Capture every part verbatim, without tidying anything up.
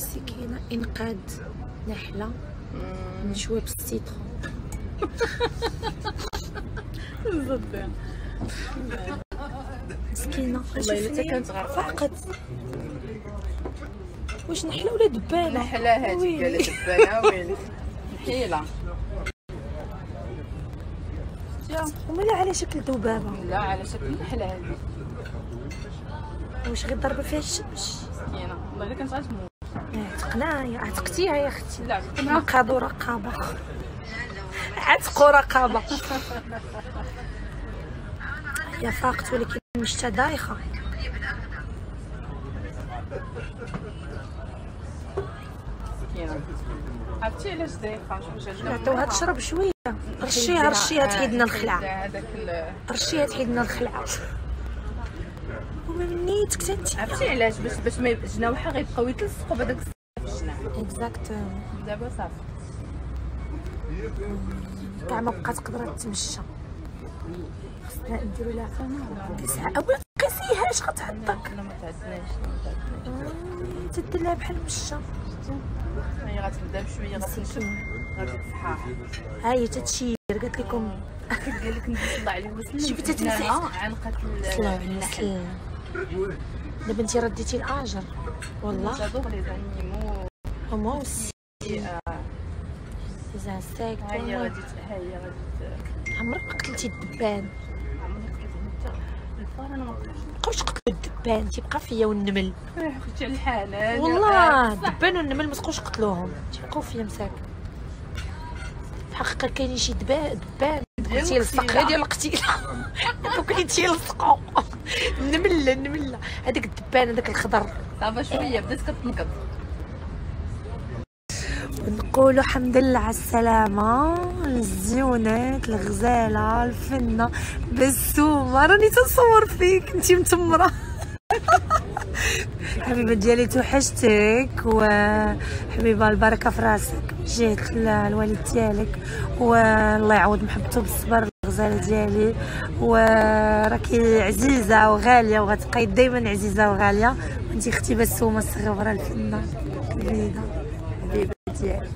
السكينه انقاذ نحله مشويه بالسيترون. زبده مسكينه والله كانت غرقت. واش نحله ولا دبانه؟ نحله هذيك ولا دبانه ويلي ثقيله. ومالا على شكل ذبابه؟ لا على شكل نحله هذيك. واش غير ضربه فيها الشمس؟ مسكينه والله الا كانت غتموت. عتقناها عتقتيها يا اختي. لا انقذوا رقابه. عتقوا رقابه. هي فاقت ولكن مشتا دايخه. مسكينه عرفتي علاش دايخه؟ عطوها تشرب شويه. رشيها رشيها تحيد لنا الخلعه. رشيها تحيد لنا الخلعه. ومني تكتات عرفتي علاش؟ باش باش ما جناوحها غيبقاو يتلصقوا بهذاك الصف الجناح. اكزاكتومون. دابا صافي كاع ما بقات قدرات تمشى. خصنا نديرو لها تسعه اولا تقيسيهاش غتعضك. لا ما تعدناش تدير لها بحال مشى. هي غتبدا بشويه غتنشف غتفحاح. ها هي تتشير قالت لكم قال لك نبي نطلع عليه وسلم. شوفي تتنسى عنقه النحل. دابا انت رديتي الاجر والله. تادور لي زانيمو هما وسي زانسيك. ها هي غادي ها هي غادي عمرك قتلتي الدبان؟ عمرك قتلتي الفار؟ انا ما بقاوش قتلوا الدبان تيبقى فيا والنمل. اختي الحنان والله الدبان والنمل ما بقاوش قتلوهم تيبقاو فيا مساكن. حقا كاينين شي دبان بغيتي يلصق غير ديال القتيله دوك تيلصقوا. النمله النمله هذاك الدبان هذاك الخضر صافا شويه بدات كتنقض. ونقولوا الحمد لله على السلامه. الزيونات الغزاله الفنه بسومه راني تنصور فيك انت متمره. حبيبه ديالي توحشتك وحبيبه البركه في راسك من جهه الوالد ديالك والله يعوض محبته بالصبر. الغزاله ديالي وراكي عزيزه وغاليه وغتبقاي دائما عزيزه وغاليه. وانت اختي بسومه الصغيره الفنه البيضه حبيبه ديالي.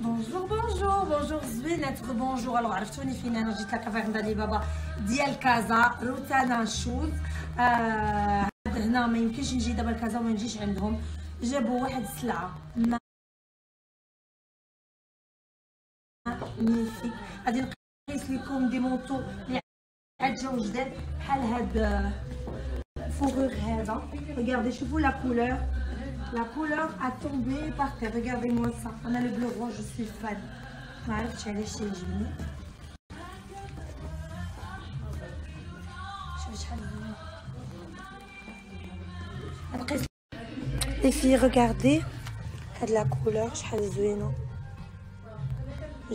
بونجور بونجور بونجور زوينات بونجور. الو عرفتوني فين انا؟ جيت لكافيرن دالي بابا ديال كازا روتانا شوز. آه هنا ما يمكنش نجي دابا لكازا وما نجيش عندهم. جابوا واحد السلعه ما ميسي. غادي نقيس لكم دي مونطو اللي عاد جاو جداد بحال هاد الفوغور هذا. ريغاردي شوفوا لا كولور. La couleur a tombé par terre. Regardez-moi ça. On a le bleu roi, je suis fan. Je vais aller chez Jimmy. Les filles, regardez. Elle a de la couleur.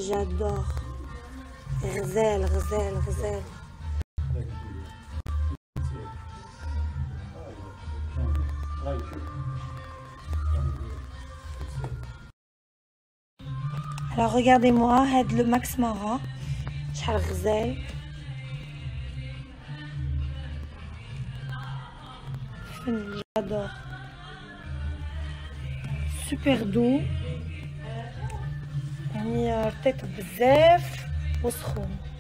J'adore. Rizelle, rizelle, rizelle. Alors regardez-moi, le Max Mara, Charles Rizal. J'adore. Super doux. On y a peut-être bzef. Osron.